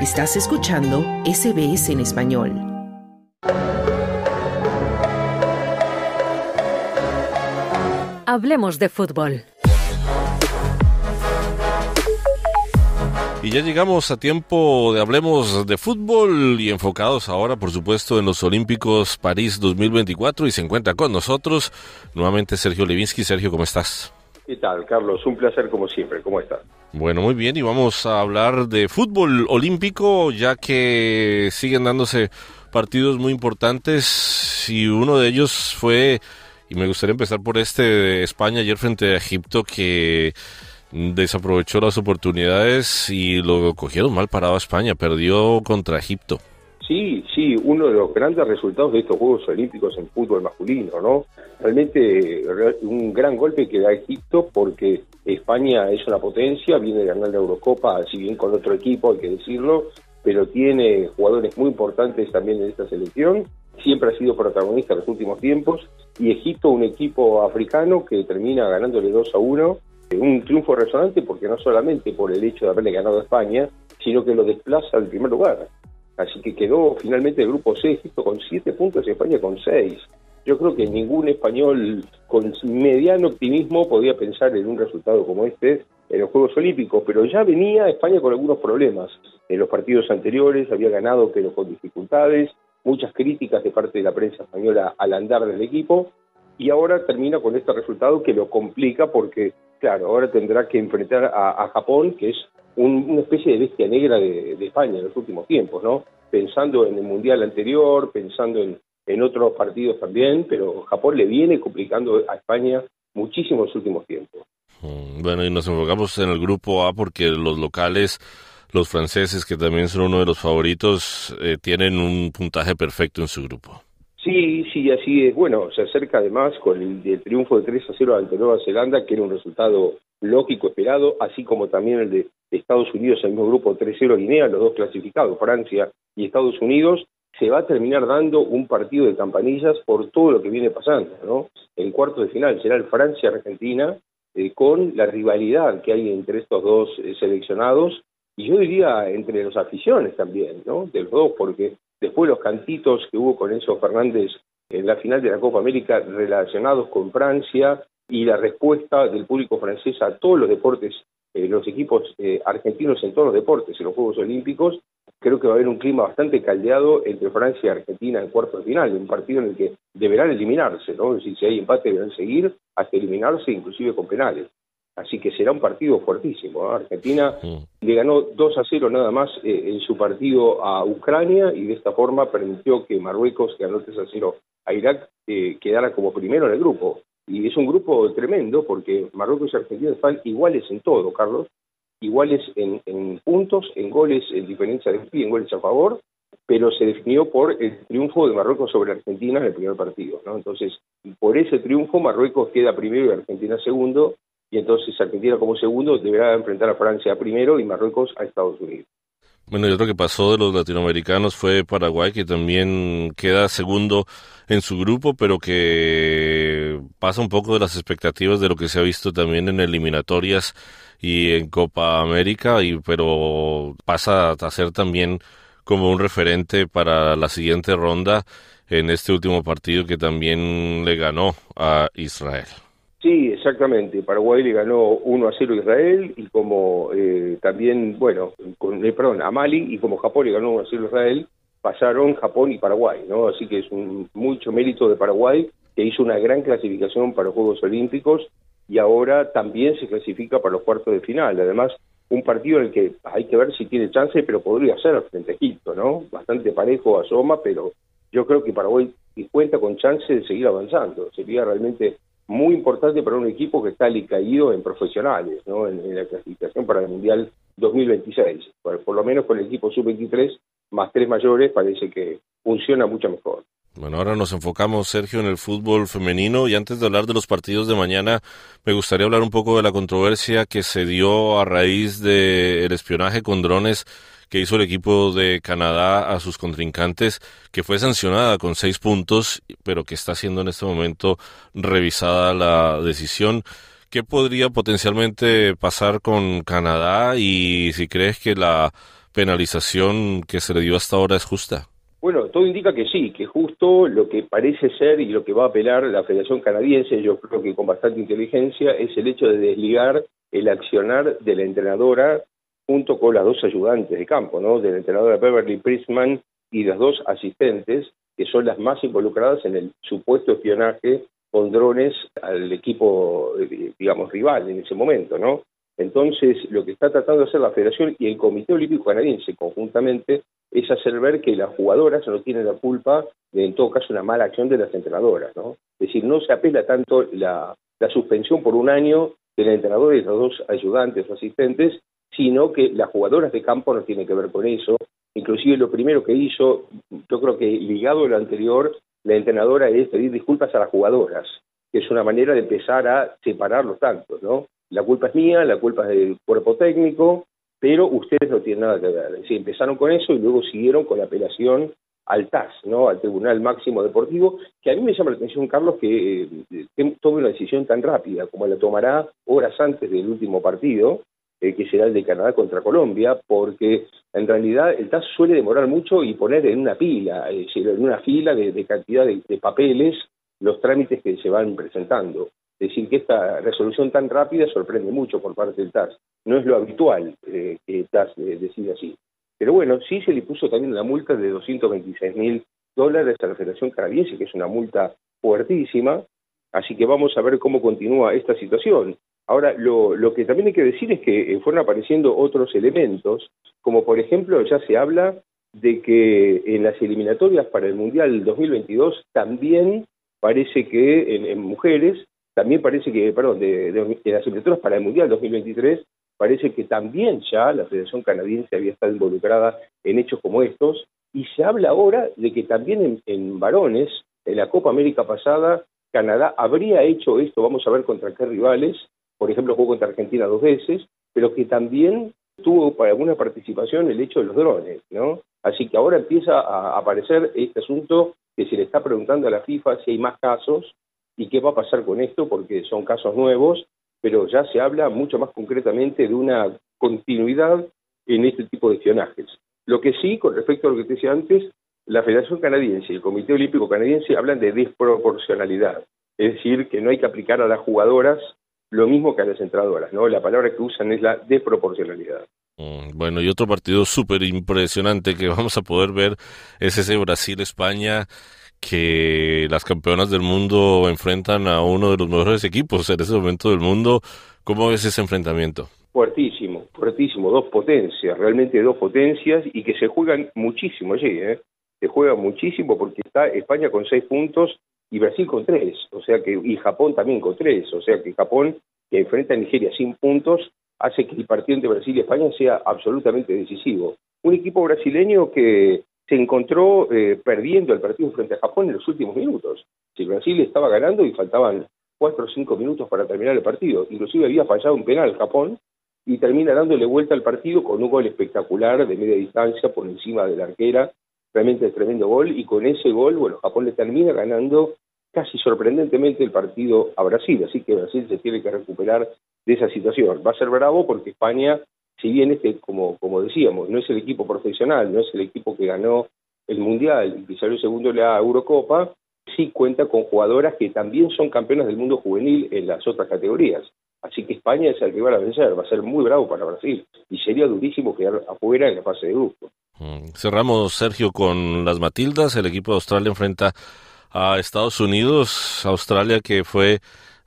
Estás escuchando SBS en Español. Hablemos de fútbol. Y ya llegamos a tiempo de Hablemos de Fútbol y enfocados ahora, por supuesto, en los Olímpicos París 2024, y se encuentra con nosotros nuevamente Sergio Levinsky. Sergio, ¿cómo estás? ¿Qué tal, Carlos? Un placer como siempre. ¿Cómo estás? Bueno, muy bien, y vamos a hablar de fútbol olímpico, ya que siguen dándose partidos muy importantes, y uno de ellos fue, y me gustaría empezar por este, de España ayer frente a Egipto, que desaprovechó las oportunidades y lo cogieron mal parado a España, perdió contra Egipto. Sí, uno de los grandes resultados de estos Juegos Olímpicos en fútbol masculino, ¿no? Realmente un gran golpe que da Egipto, porque España es una potencia, viene de ganar la Eurocopa, si bien con otro equipo, hay que decirlo, pero tiene jugadores muy importantes también en esta selección, siempre ha sido protagonista en los últimos tiempos, y Egipto, un equipo africano que termina ganándole 2-1, un triunfo resonante porque no solamente por el hecho de haberle ganado a España, sino que lo desplaza al primer lugar. Así que quedó finalmente el grupo C, Egipto con 7 puntos y España con 6. Yo creo que ningún español con mediano optimismo podía pensar en un resultado como este en los Juegos Olímpicos, pero ya venía España con algunos problemas. En los partidos anteriores había ganado, pero con dificultades, muchas críticas de parte de la prensa española al andar del equipo, y ahora termina con este resultado que lo complica porque, claro, ahora tendrá que enfrentar a Japón, que es una especie de bestia negra de España en los últimos tiempos, ¿no? Pensando en el Mundial anterior, pensando en otros partidos también, pero Japón le viene complicando a España muchísimo en los últimos tiempos. Bueno, y nos enfocamos en el grupo A porque los locales, los franceses, que también son uno de los favoritos, tienen un puntaje perfecto en su grupo. Sí, así es. Bueno, se acerca además con el triunfo de 3-0 ante Nueva Zelanda, que era un resultado lógico, esperado, así como también el de Estados Unidos, el mismo grupo 3-0 Guinea, los dos clasificados, Francia y Estados Unidos. Se va a terminar dando un partido de campanillas por todo lo que viene pasando, ¿no? En cuartos de final será el Francia-Argentina, con la rivalidad que hay entre estos dos seleccionados, y yo diría entre los aficiones también, ¿no? De los dos, porque después los cantitos que hubo con Enzo Fernández en la final de la Copa América relacionados con Francia, y la respuesta del público francés a todos los deportes, los equipos argentinos en todos los deportes, en los Juegos Olímpicos, creo que va a haber un clima bastante caldeado entre Francia y Argentina en cuartos de final, un partido en el que deberán eliminarse, ¿no? Es decir, si hay empate deberán seguir hasta eliminarse, inclusive con penales. Así que será un partido fuertísimo, ¿no? Argentina le ganó 2-0 nada más en su partido a Ucrania, y de esta forma permitió que Marruecos, que ganó 3-0 a Irak, quedara como primero en el grupo. Y es un grupo tremendo porque Marruecos y Argentina están iguales en todo, Carlos, iguales en puntos, en goles, en diferencia de pie, en goles a favor, pero se definió por el triunfo de Marruecos sobre Argentina en el primer partido, ¿no? Entonces, por ese triunfo Marruecos queda primero y Argentina segundo, y entonces Argentina como segundo deberá enfrentar a Francia primero y Marruecos a Estados Unidos. Bueno, y otro que pasó de los latinoamericanos fue Paraguay, que también queda segundo en su grupo, pero que pasa un poco de las expectativas de lo que se ha visto también en eliminatorias y en Copa América, pero pasa a ser también como un referente para la siguiente ronda en este último partido que también le ganó a Israel. Sí, exactamente. Paraguay le ganó 1-0 a Israel, y como a Mali, y como Japón le ganó 1-0 a Israel, pasaron Japón y Paraguay, ¿no? Así que es mucho mérito de Paraguay, que hizo una gran clasificación para los Juegos Olímpicos y ahora también se clasifica para los cuartos de final. Además, un partido en el que hay que ver si tiene chance, pero podría ser frente a Egipto, ¿no? Bastante parejo asoma, pero yo creo que Paraguay cuenta con chance de seguir avanzando. Sería realmente muy importante para un equipo que está alicaído en profesionales, ¿no? En la clasificación para el Mundial 2026. Por lo menos con el equipo sub-23 más 3 mayores parece que funciona mucho mejor. Bueno, ahora nos enfocamos, Sergio, en el fútbol femenino, y antes de hablar de los partidos de mañana, me gustaría hablar un poco de la controversia que se dio a raíz del espionaje con drones que hizo el equipo de Canadá a sus contrincantes, que fue sancionada con 6 puntos, pero que está siendo en este momento revisada la decisión. ¿Qué podría potencialmente pasar con Canadá? Y si crees que la penalización que se le dio hasta ahora es justa? Bueno, todo indica que sí, que es justo. Lo que parece ser y lo que va a apelar la Federación Canadiense, yo creo que con bastante inteligencia, es el hecho de desligar el accionar de la entrenadora junto con las dos ayudantes de campo, ¿no? De la entrenadora Beverly Priseman y las dos asistentes, que son las más involucradas en el supuesto espionaje con drones al equipo, digamos, rival en ese momento, ¿no? Entonces, lo que está tratando de hacer la Federación y el Comité Olímpico Canadiense conjuntamente es hacer ver que las jugadoras no tienen la culpa de, en todo caso, una mala acción de las entrenadoras, ¿no? Es decir, no se apela tanto la suspensión por un año de la entrenadora y los dos ayudantes o asistentes, sino que las jugadoras de campo no tienen que ver con eso. Inclusive lo primero que hizo, yo creo que ligado a lo anterior, la entrenadora es pedir disculpas a las jugadoras, que es una manera de empezar a separarlos tanto, ¿no? La culpa es mía, la culpa es del cuerpo técnico, pero ustedes no tienen nada que ver. Es decir, empezaron con eso y luego siguieron con la apelación al TAS, ¿no? Al Tribunal Máximo Deportivo, que a mí me llama la atención, Carlos, que tome una decisión tan rápida como la tomará horas antes del último partido, que será el de Canadá contra Colombia, porque en realidad el TAS suele demorar mucho y poner en una pila, es decir, en una fila de cantidad de papeles los trámites que se van presentando. Es decir, que esta resolución tan rápida sorprende mucho por parte del TAS. No es lo habitual que el TAS decida así. Pero bueno, sí se le puso también una multa de $226,000 a la Federación Canadiense, que es una multa fuertísima, así que vamos a ver cómo continúa esta situación. Ahora, lo que también hay que decir es que fueron apareciendo otros elementos, como por ejemplo ya se habla de que en las eliminatorias para el Mundial 2022 también parece que en mujeres, también parece que, perdón, en las eliminatorias para el Mundial 2023 parece que también ya la Federación Canadiense había estado involucrada en hechos como estos, y se habla ahora de que también en varones, en la Copa América pasada, Canadá habría hecho esto, vamos a ver contra qué rivales, por ejemplo, jugó contra Argentina 2 veces, pero que también tuvo para alguna participación el hecho de los drones, ¿no? Así que ahora empieza a aparecer este asunto que se le está preguntando a la FIFA si hay más casos y qué va a pasar con esto, porque son casos nuevos, pero ya se habla mucho más concretamente de una continuidad en este tipo de espionajes. Lo que sí, con respecto a lo que te decía antes, la Federación Canadiense y el Comité Olímpico Canadiense hablan de desproporcionalidad, es decir, que no hay que aplicar a las jugadoras lo mismo que a las entradoras, ¿no? La palabra que usan es la desproporcionalidad. Bueno, y otro partido súper impresionante que vamos a poder ver es ese Brasil-España, que las campeonas del mundo enfrentan a uno de los mejores equipos en ese momento del mundo. ¿Cómo ves ese enfrentamiento? Fuertísimo, fuertísimo. Dos potencias, realmente dos potencias, y que se juegan muchísimo allí, ¿eh? Se juega muchísimo porque está España con 6 puntos y Brasil con 3, o sea que, y Japón también con 3, o sea que Japón, que enfrenta a Nigeria sin puntos, hace que el partido entre Brasil y España sea absolutamente decisivo. Un equipo brasileño que se encontró perdiendo el partido frente a Japón en los últimos minutos. Si Brasil estaba ganando y faltaban 4 o 5 minutos para terminar el partido, inclusive había fallado un penal Japón, y termina dándole vuelta al partido con un gol espectacular de media distancia por encima de la arquera, realmente tremendo gol, y con ese gol, bueno, Japón le termina ganando casi sorprendentemente el partido a Brasil, así que Brasil se tiene que recuperar de esa situación. Va a ser bravo porque España, si bien como decíamos, no es el equipo profesional, no es el equipo que ganó el Mundial y que salió segundo en la Eurocopa, sí cuenta con jugadoras que también son campeonas del mundo juvenil en las otras categorías, así que España es el rival a vencer, va a ser muy bravo para Brasil y sería durísimo quedar afuera en la fase de grupo. Cerramos, Sergio, con las Matildas. El equipo de Australia enfrenta a Estados Unidos. Australia, que fue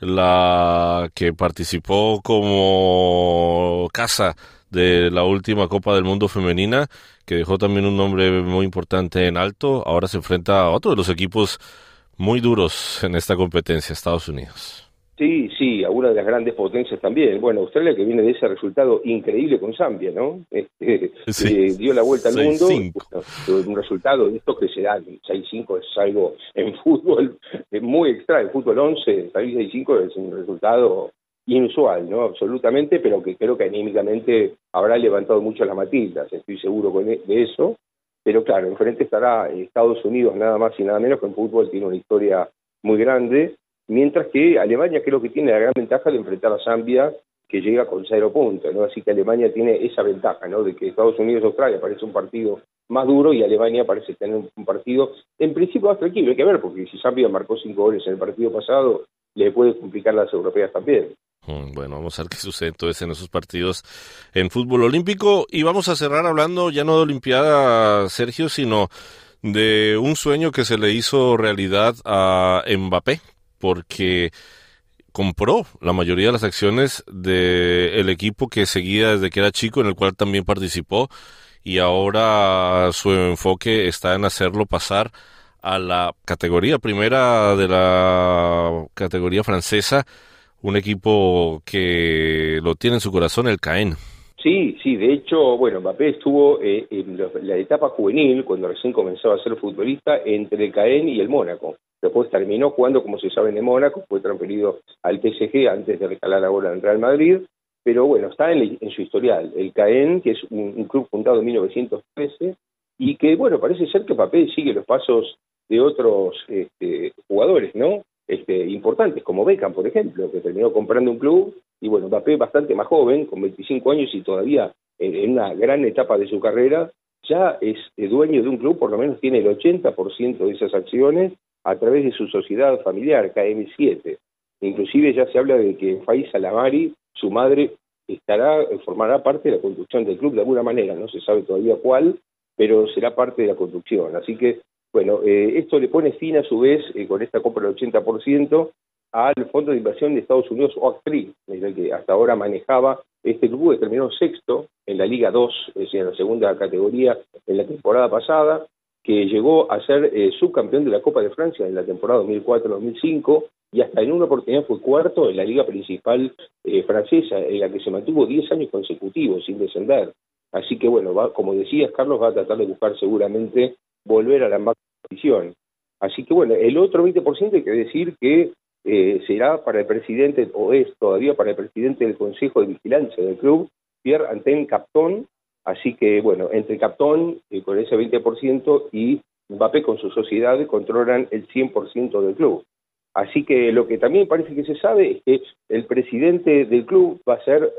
la que participó como casa de la última Copa del Mundo femenina, que dejó también un nombre muy importante en alto, ahora se enfrenta a otro de los equipos muy duros en esta competencia, Estados Unidos. Sí, sí, a una de las grandes potencias también. Bueno, Australia, que viene de ese resultado increíble con Zambia, ¿no? Sí, dio la vuelta al mundo. 5. Un resultado de estos que se dan, 6-5 es algo en fútbol muy extra. En fútbol 11, 6-5 es un resultado inusual, ¿no? Absolutamente, pero que creo que anímicamente habrá levantado mucho las Matildas, estoy seguro de eso. Pero claro, enfrente estará Estados Unidos, nada más y nada menos, que en fútbol tiene una historia muy grande. Mientras que Alemania creo que tiene la gran ventaja de enfrentar a Zambia que llega con 0 puntos, ¿no? Así que Alemania tiene esa ventaja, ¿no? De que Estados Unidos y Australia parece un partido más duro y Alemania parece tener un partido en principio más tranquilo. Hay que ver, porque si Zambia marcó 5 goles en el partido pasado, le puede complicar las europeas también. Bueno, vamos a ver qué sucede entonces en esos partidos en fútbol olímpico. Y vamos a cerrar hablando ya no de Olimpiada, Sergio, sino de un sueño que se le hizo realidad a Mbappé, porque compró la mayoría de las acciones del equipo que seguía desde que era chico, en el cual también participó, y ahora su enfoque está en hacerlo pasar a la categoría primera de la categoría francesa, un equipo que lo tiene en su corazón, el Caen. Sí, de hecho, bueno, Mbappé estuvo en la etapa juvenil, cuando recién comenzaba a ser futbolista, entre el Caen y el Mónaco. Después terminó jugando, como se sabe, en el Mónaco, fue transferido al PSG antes de recalar ahora en Real Madrid, pero bueno, está en su historial. El Caen, que es un club fundado en 1913, y que, bueno, parece ser que Mbappé sigue los pasos de otros jugadores, ¿no? Importantes, como Beckham, por ejemplo, que terminó comprando un club. Y bueno, Mbappé bastante más joven, con 25 años y todavía en una gran etapa de su carrera, ya es dueño de un club, por lo menos tiene el 80% de esas acciones a través de su sociedad familiar, KM7. Inclusive ya se habla de que Faiza Lamari, su madre, formará parte de la conducción del club de alguna manera, no se sabe todavía cuál, pero será parte de la conducción. Así que, bueno, esto le pone fin a su vez, con esta compra del 80%, al Fondo de Inversión de Estados Unidos, OakTree, el que hasta ahora manejaba este club, que terminó 6º en la Liga 2, es decir, en la segunda categoría en la temporada pasada, que llegó a ser subcampeón de la Copa de Francia en la temporada 2004-2005, y hasta en una oportunidad fue 4º en la Liga Principal francesa, en la que se mantuvo 10 años consecutivos sin descender. Así que bueno, como decías, Carlos, va a tratar de buscar seguramente volver a la máxima división. Así que bueno, el otro 20% hay que decir que será para el presidente, o es todavía para el presidente del Consejo de Vigilancia del club, Pierre Anten Captón. Así que bueno, entre Captón con ese 20% y Mbappé con su sociedad controlan el 100% del club. Así que lo que también parece que se sabe es que el presidente del club va a ser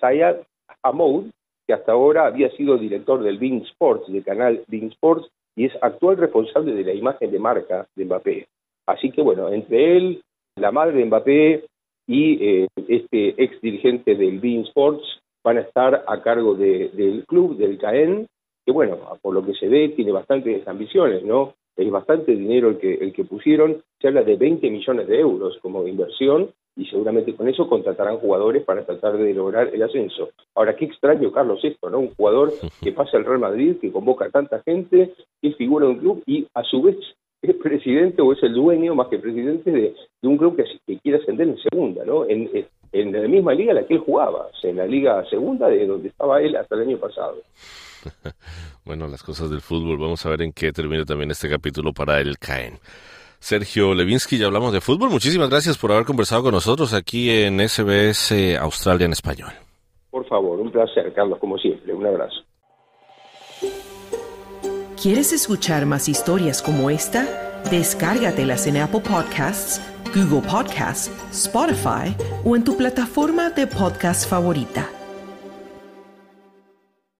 Zayat Amoud, que hasta ahora había sido director del Bein Sports, del canal Bein Sports, y es actual responsable de la imagen de marca de Mbappé. Así que bueno, entre él, la madre de Mbappé y este ex dirigente del Bein Sports van a estar a cargo del club, del Caen, que bueno, por lo que se ve, tiene bastantes ambiciones, ¿no? Es bastante dinero el que pusieron, se habla de 20 millones de euros como inversión, y seguramente con eso contratarán jugadores para tratar de lograr el ascenso. Ahora, qué extraño, Carlos, esto, ¿no? Un jugador que pasa al Real Madrid, que convoca a tanta gente, que es figura de un club y a su vez es presidente, o es el dueño, más que presidente, de un club que quiere ascender en segunda, ¿no? En la misma liga en la que él jugaba, en la liga segunda de donde estaba él hasta el año pasado. Bueno, las cosas del fútbol, vamos a ver en qué termina también este capítulo para el Caen. Sergio Levinsky, ya hablamos de fútbol. Muchísimas gracias por haber conversado con nosotros aquí en SBS Australia en Español. Por favor, un placer, Carlos, como siempre. Un abrazo. ¿Quieres escuchar más historias como esta? Descárgatelas en Apple Podcasts, Google Podcasts, Spotify o en tu plataforma de podcast favorita.